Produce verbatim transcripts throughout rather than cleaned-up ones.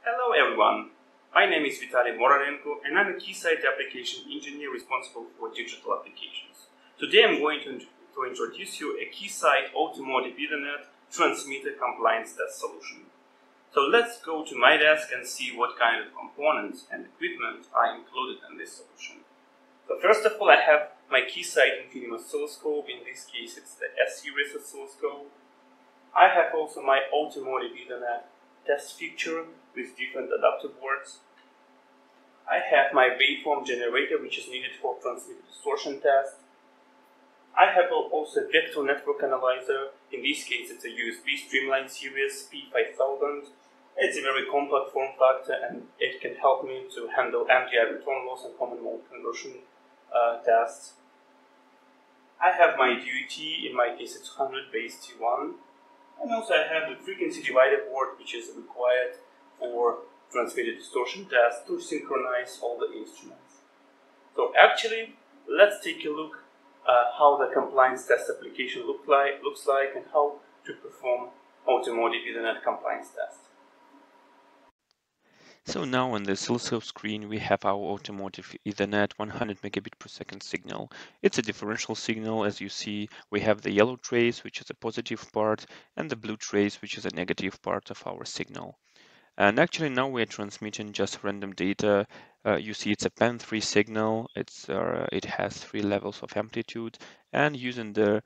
Hello everyone, my name is Vitaly Morarenko and I'm a Keysight application engineer responsible for digital applications. Today I'm going to, to introduce you a Keysight Automotive Ethernet transmitter compliance test solution. So let's go to my desk and see what kind of components and equipment are included in this solution. So first of all, I have my Keysight Infinium source code, in this case it's the S-series source code. I have also my Automotive Ethernet test fixture with different adapter boards. I have my waveform generator, which is needed for transmitter distortion test. I have also a vector network analyzer, in this case it's a U S B Streamline Series P five thousand. It's a very compact form factor and it can help me to handle M D I return loss and common mode conversion uh, tests. I have my D U T, in my case it's one hundred base T one. And also I have the frequency divider board, which is required for transmitted distortion tests to synchronize all the instruments. So actually, let's take a look uh, how the compliance test application look like, looks like and how to perform Automotive Ethernet compliance test. So now on the oscilloscope screen we have our Automotive Ethernet one hundred megabit per second signal. It's a differential signal. As you see, we have the yellow trace, which is a positive part, and the blue trace, which is a negative part of our signal. And actually now we are transmitting just random data. Uh, you see it's a P A M three signal. It's, uh, it has three levels of amplitude, and using the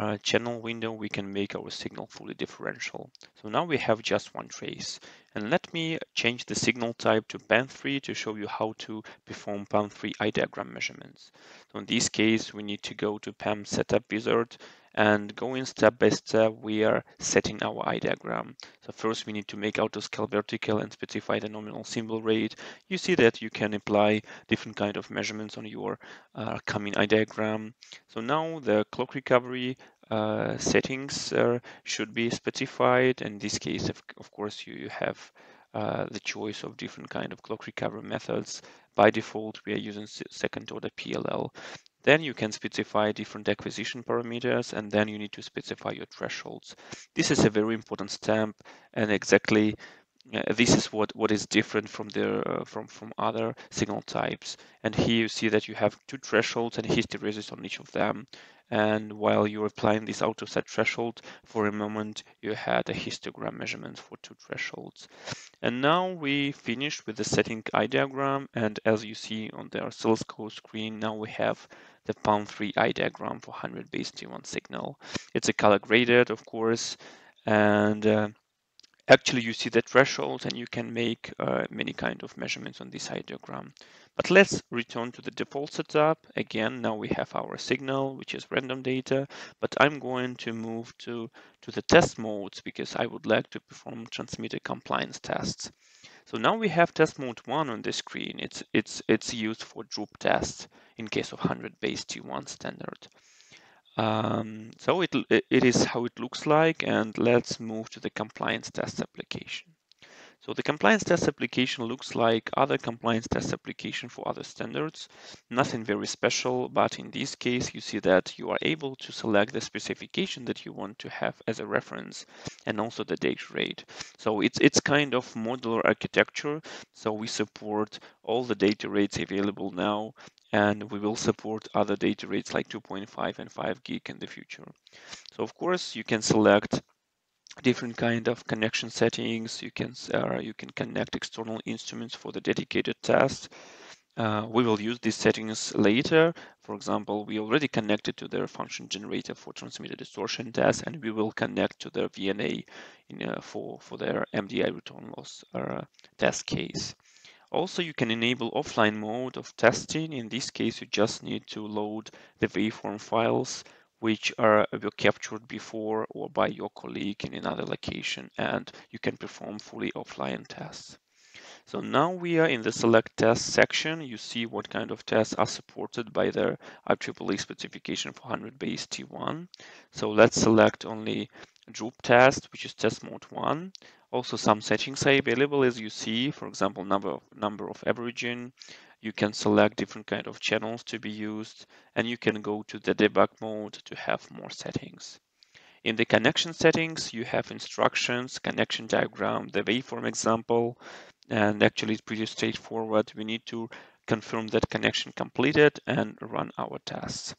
Uh, channel window we can make our signal fully differential. So now we have just one trace, and let me change the signal type to P A M three to show you how to perform P A M three I diagram measurements. So in this case we need to go to P A M setup wizard and going step by step we are setting our I diagram. So first we need to make auto scale vertical and specify the nominal symbol rate. You see that you can apply different kind of measurements on your uh, coming I diagram. So now the clock recovery Uh, settings uh, should be specified. In this case, of, of course, you, you have uh, the choice of different kind of clock recovery methods. By default, we are using second order P L L. Then you can specify different acquisition parameters, and then you need to specify your thresholds. This is a very important step, and exactly uh, this is what, what is different from, the, uh, from, from other signal types. And here you see that you have two thresholds and hysteresis on each of them. And while you're applying this auto set threshold, for a moment you had a histogram measurement for two thresholds. And now we finished with the setting I diagram, and as you see on the oscilloscope screen, now we have the P A M three I diagram for one hundred base T one signal. It's a color graded, of course, and uh, actually you see the threshold and you can make uh, many kind of measurements on this I diagram. But let's return to the default setup. Again, now we have our signal, which is random data, but I'm going to move to, to the test modes because I would like to perform transmitter compliance tests. So now we have test mode one on the screen. It's, it's, it's used for droop tests in case of one hundred base T one standard. Um, so it, it is how it looks like, and let's move to the compliance test application. So the compliance test application looks like other compliance test application for other standards. Nothing very special, but in this case you see that you are able to select the specification that you want to have as a reference and also the data rate. So it's, it's kind of modular architecture. So we support all the data rates available now, and we will support other data rates like two point five and five gig in the future. So of course you can select different kind of connection settings. You can uh, you can connect external instruments for the dedicated test. Uh, we will use these settings later. For example, we already connected to their function generator for transmitter distortion test, and we will connect to their V N A in, uh, for for their M D I return loss uh, test case. Also, you can enable offline mode of testing. In this case, you just need to load the waveform files which are were captured before or by your colleague in another location, and you can perform fully offline tests. So now we are in the select test section. You see what kind of tests are supported by the I E E E specification for one hundred base T one. So let's select only droop test, which is test mode one. Also some settings are available, as you see, for example, number of, number of averaging. You can select different kind of channels to be used, and you can go to the debug mode to have more settings. In the connection settings, you have instructions, connection diagram, the waveform example, And actually, it's pretty straightforward. We need to confirm that connection completed and run our tests.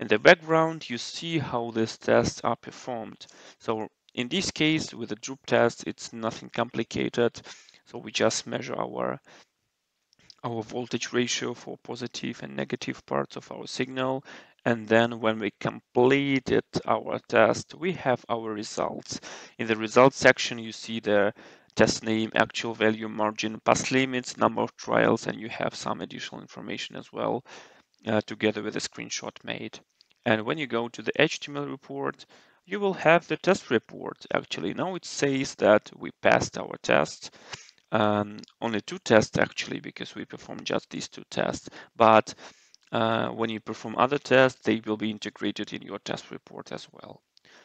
In the background, you see how these tests are performed. So in this case, with the droop test, it's nothing complicated. So we just measure our our voltage ratio for positive and negative parts of our signal. And then when we completed our test, we have our results. In the results section, you see the test name, actual value, margin, pass limits, number of trials, and you have some additional information as well, uh, together with a screenshot made. And when you go to the H T M L report, you will have the test report. Actually, now it says that we passed our test. Um, only two tests, actually, because we performed just these two tests. But uh, when you perform other tests, they will be integrated in your test report as well.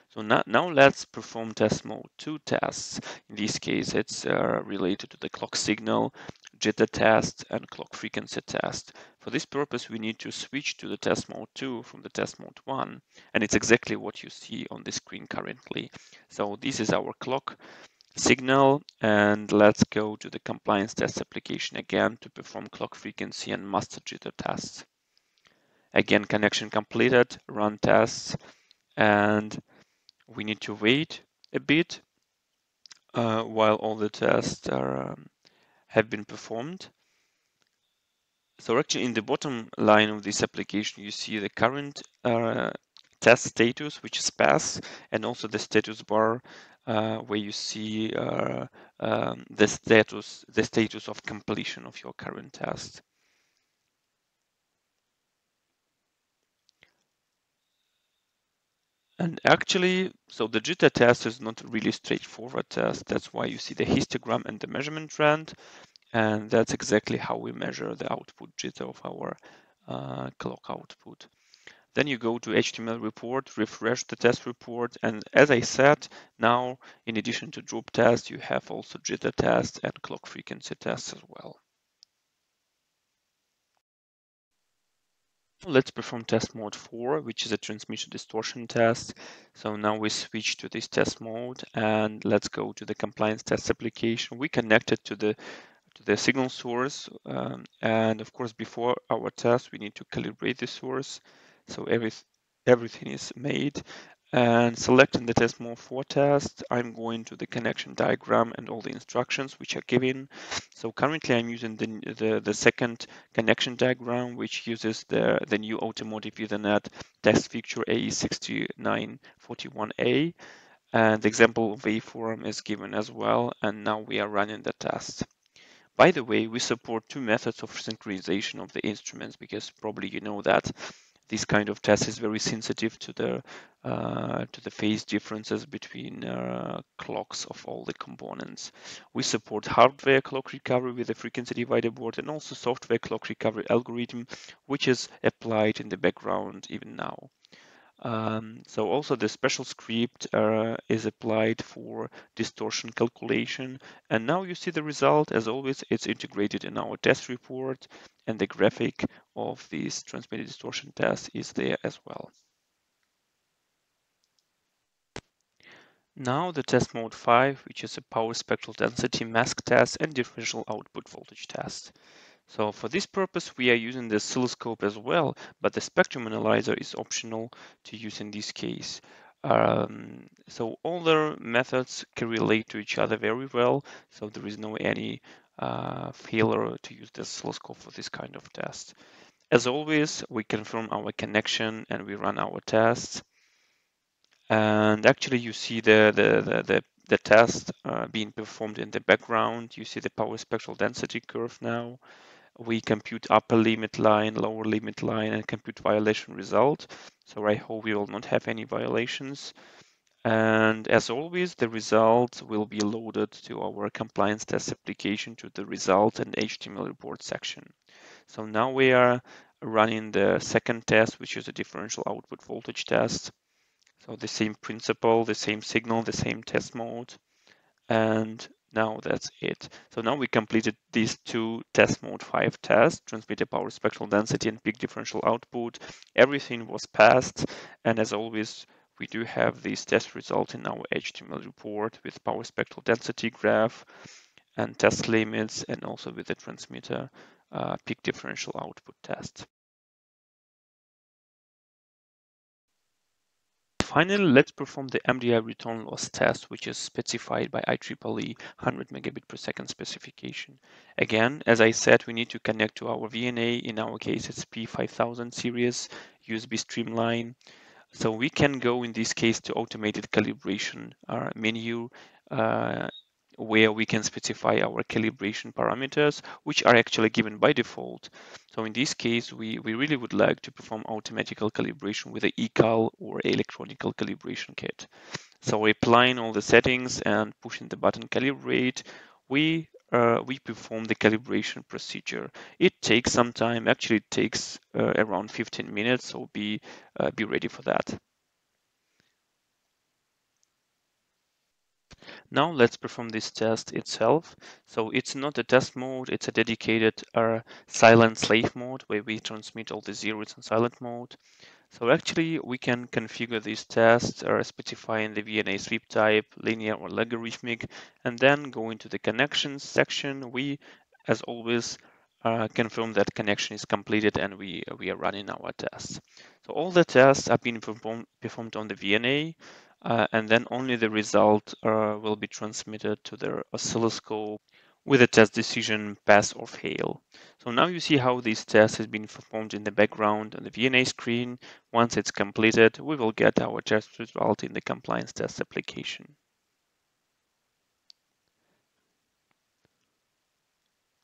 So now, now let's perform test mode two tests. In this case, it's uh, related to the clock signal, JETA test, and clock frequency test. For this purpose, we need to switch to the test mode two from the test mode one, and it's exactly what you see on the screen currently. So this is our clock signal, and let's go to the compliance test application again to perform clock frequency and master JETA tests. Again, connection completed, run tests, and we need to wait a bit uh, while all the tests are, um, have been performed. So actually in the bottom line of this application, you see the current uh, test status, which is pass, and also the status bar uh, where you see uh, um, the status, the status of completion of your current test. And actually, so the JETA test is not really straightforward test. That's why you see the histogram and the measurement trend. And that's exactly how we measure the output JETA of our uh, clock output. Then you go to H T M L report, refresh the test report. And as I said, now, in addition to droop test, you have also JETA test and clock frequency tests as well. Let's perform test mode four, which is a transmission distortion test. So now we switch to this test mode and let's go to the compliance test application. We connected to the to the signal source, um, and of course before our test we need to calibrate the source. So every everything is made, and selecting the test mode four test, I'm going to the connection diagram and all the instructions which are given. So currently I'm using the, the, the second connection diagram, which uses the, the new Automotive Ethernet test feature A E six nine four one A, and the example waveform is given as well, and now we are running the test. By the way, we support two methods of synchronization of the instruments, because probably you know that this kind of test is very sensitive to the uh, to the phase differences between uh, clocks of all the components. We support hardware clock recovery with the frequency divider board, and also software clock recovery algorithm, which is applied in the background even now. Um, so also the special script uh, is applied for distortion calculation. And now you see the result. As always, it's integrated in our test report, and the graphic of this transmitted distortion test is there as well. Now the test mode five, which is a power spectral density mask test and differential output voltage test. So for this purpose, we are using the oscilloscope as well, but the spectrum analyzer is optional to use in this case. Um, so all the methods correlate to each other very well, so there is no any uh, failure to use the oscilloscope for this kind of test. As always, we confirm our connection and we run our tests. And actually, you see the, the, the, the the test uh, being performed in the background. You see the power spectral density curve now. We compute upper limit line, lower limit line, and compute violation result. So I hope we will not have any violations. And as always, the results will be loaded to our compliance test application to the result and H T M L report section. So now we are running the second test, which is a differential output voltage test. So the same principle, the same signal, the same test mode, and now that's it. So now we completed these two test mode five tests, transmitted power spectral density and peak differential output. Everything was passed, and as always, we do have this test result in our H T M L report with power spectral density graph and test limits, and also with the transmitter uh, peak differential output test. Finally, let's perform the M D I return loss test, which is specified by I triple E one hundred megabit per second specification. Again, as I said, we need to connect to our V N A. In our case, it's P five thousand series U S B streamline. So we can go in this case to automated calibration uh, menu, uh, where we can specify our calibration parameters, which are actually given by default. So in this case, we, we really would like to perform automatical calibration with the eCal or electronic calibration kit. So applying all the settings and pushing the button calibrate, we uh, we perform the calibration procedure. It takes some time, actually it takes uh, around fifteen minutes, so be, uh, be ready for that. Now let's perform this test itself. So it's not a test mode, it's a dedicated uh, silent slave mode where we transmit all the zeros in silent mode. So actually we can configure this test uh, specifying the V N A sweep type, linear or logarithmic, and then go into the connections section. We, as always, Uh, confirm that connection is completed and we we are running our tests. So all the tests have been perform, performed on the V N A, uh, and then only the result uh, will be transmitted to the oscilloscope with a test decision pass or fail. So now you see how this test has been performed in the background on the V N A screen. Once it's completed, we will get our test result in the compliance test application.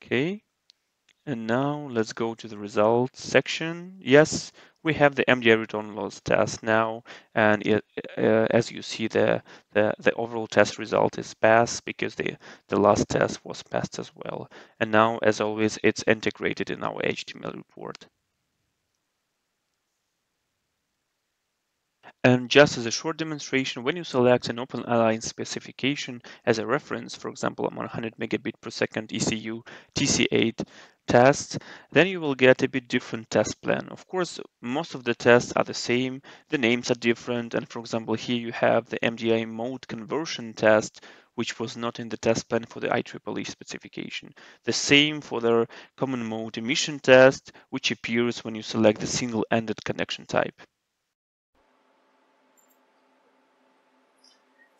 Okay. And now let's go to the results section. Yes, we have the M D I return loss test now, and it, uh, as you see, the, the the overall test result is passed because the the last test was passed as well. And now, as always, it's integrated in our H T M L report. And just as a short demonstration, when you select an Open Alliance specification as a reference, for example, on one hundred megabit per second E C U T C eight test, then you will get a bit different test plan. Of course, most of the tests are the same, the names are different, and for example, here you have the M D I mode conversion test, which was not in the test plan for the I triple E specification. The same for the common mode emission test, which appears when you select the single-ended connection type.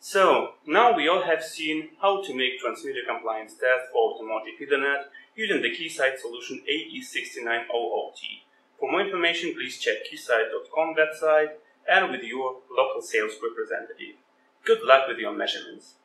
So, now we all have seen how to make transmitter compliance tests for Automotive Ethernet using the Keysight solution A E six nine zero zero T. For more information, please check keysight dot com website and with your local sales representative. Good luck with your measurements.